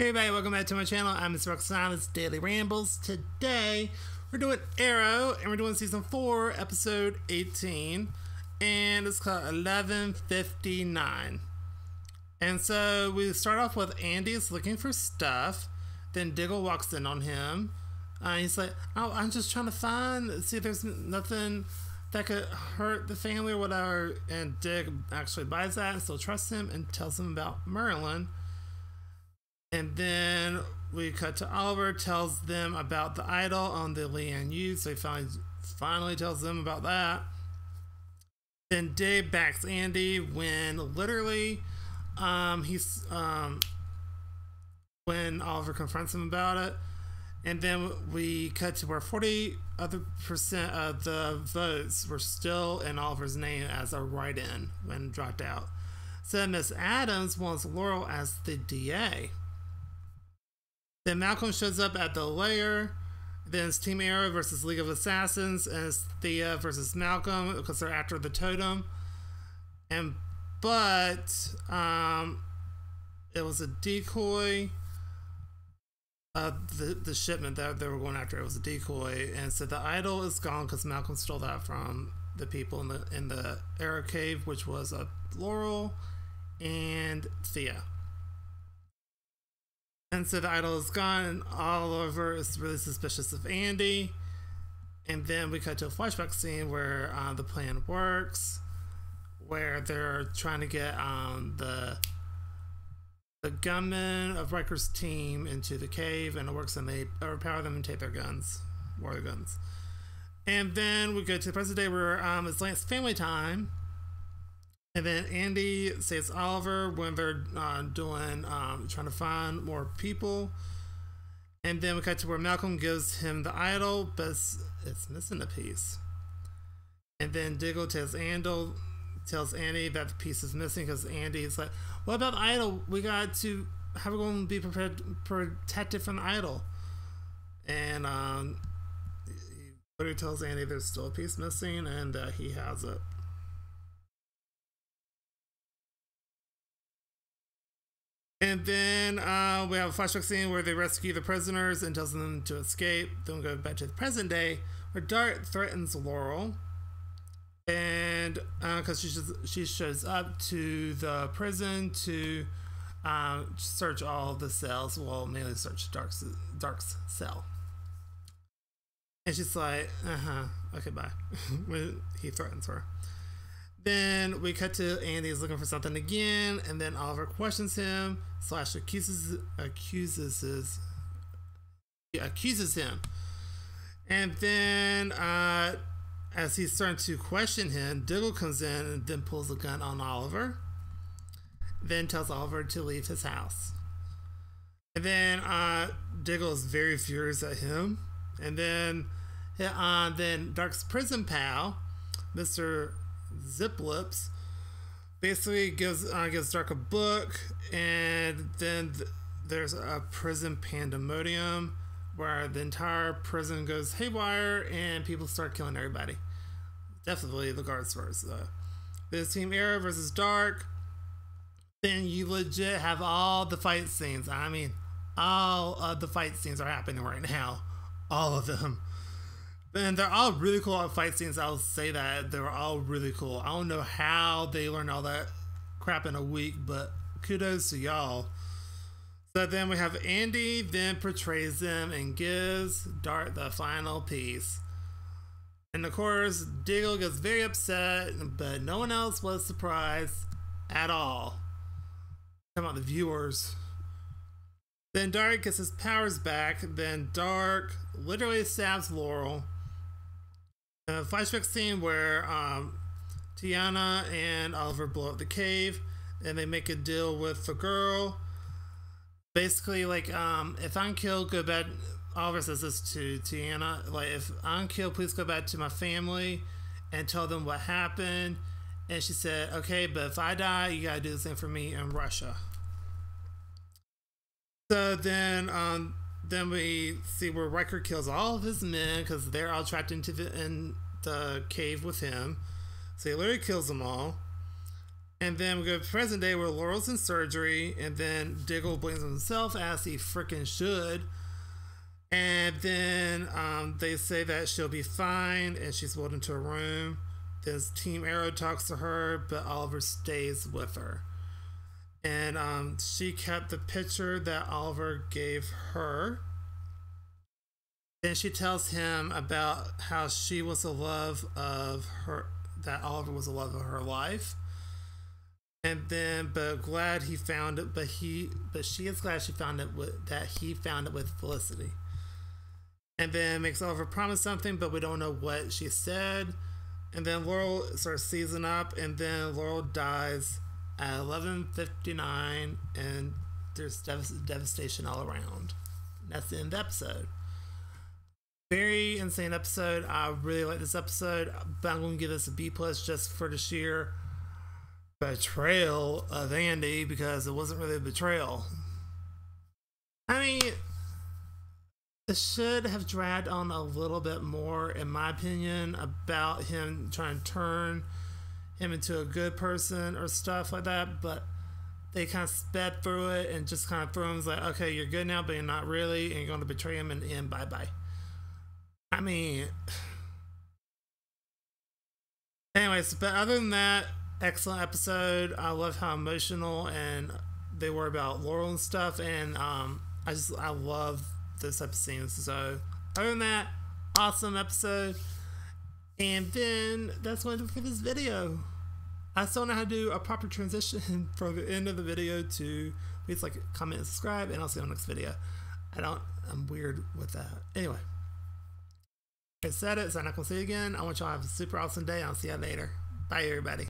Hey everybody, welcome back to my channel. I'm Mr. Roxana's Daily Rambles. Today, we're doing Arrow, and we're doing Season 4, Episode 18, and it's called 1159. And so, we start off with Andy's looking for stuff, then Diggle walks in on him, he's like, oh, I'm just trying to see if there's nothing that could hurt the family or whatever, and Dig actually buys that, so trusts him and tells him about Merlin. And then we cut to Oliver, tells them about the idol on the Leanne U, so he finally tells them about that. Then Dave backs Andy when literally when Oliver confronts him about it. And then we cut to where 40% of the votes were still in Oliver's name as a write-in when dropped out. So Ms. Adams wants Laurel as the DA. Then Malcolm shows up at the lair. Then it's Team Arrow versus League of Assassins, and it's Thea versus Malcolm because they're after the totem. But it was a decoy. The shipment that they were going after, it was a decoy, and so the idol is gone because Malcolm stole that from the people in the Arrow cave, which was Laurel and Thea. And so the idol is gone, and Oliver is really suspicious of Andy. And then we cut to a flashback scene where the plan works, where they're trying to get the gunmen of Riker's team into the cave, and it works, and they overpower them and take their guns, war guns. And then we go to the present day where it's Lance family time. And then Andy saves Oliver when they're trying to find more people. And then we cut to where Malcolm gives him the idol, but it's missing a piece. And then Diggle tells Andy that the piece is missing because Andy is like, what about the idol? We got to have it go and be protected from the idol. And he tells Andy there's still a piece missing and that he has it. And then we have a flashback scene where they rescue the prisoners and tells them to escape. Then we go back to the present day where Darhk threatens Laurel, and because she shows up to the prison to search all the cells, well, mainly search Dark's cell. And she's like, okay, bye, when he threatens her. Then we cut to Andy's looking for something again, and then Oliver questions him / accuses him. And then as he's starting to question him, Diggle comes in and then pulls a gun on Oliver, then tells Oliver to leave his house. And then Diggle is very furious at him. And then Dark's prison pal, Mr. Ziplips, basically gives Dark a book, and then there's a prison pandemonium where the entire prison goes haywire and people start killing everybody. Definitely the guards first, though. There's Team Arrow versus Dark. Then you legit have all the fight scenes. I mean, all of the fight scenes are happening right now. All of them. And they're all really cool fight scenes, I'll say that. They were all really cool. I don't know how they learned all that crap in a week, but kudos to y'all. So then we have Andy then portrays them and gives Dark the final piece. And of course, Diggle gets very upset, but no one else was surprised at all. Come on, the viewers. Then Dark gets his powers back. Then Dark literally stabs Laurel. A flashback scene where Tiana and Oliver blow up the cave, and they make a deal with the girl. Basically, like, if I'm killed, go back. Oliver says this to Tiana, like, if I'm killed, please go back to my family and tell them what happened. And she said, okay, but if I die, you gotta do the same for me in Russia. So then we see where Riker kills all of his men because they're all trapped in the cave with him. So he literally kills them all. And then we go to present day where Laurel's in surgery, and then Diggle blames himself as he frickin' should. And then they say that she'll be fine, and she's wheeled into a room. Then Team Arrow talks to her, but Oliver stays with her. And she kept the picture that Oliver gave her. Then she tells him about how she was the love of her, that Oliver was the love of her life. And then, but glad he found it, but she is glad she found it with, that he found it with Felicity. And then makes Oliver promise something, but we don't know what she said. And then Laurel starts seizing up, and then Laurel dies at 11:59, and there's devastation all around. And that's the end of the episode. Very insane episode. I really like this episode, but I'm going to give this a B+ just for the sheer betrayal of Andy, because it wasn't really a betrayal. I mean, it should have dragged on a little bit more, in my opinion, about him trying to turn him into a good person or stuff like that, but they kind of sped through it and just kind of threw him like, okay, you're good now, but you're not really, and you're going to betray him in the end, bye-bye. I mean, anyways, but other than that, excellent episode. I love how emotional and they were about Laurel and stuff, and I love this type of scenes. So other than that, awesome episode. And then that's what I did for this video. I still know how to do a proper transition from the end of the video to please like, comment, and subscribe, and I'll see you on the next video. I'm weird with that. Anyway, I said it, so I'm not gonna say it again. I want y'all to have a super awesome day. I'll see you later. Bye, everybody.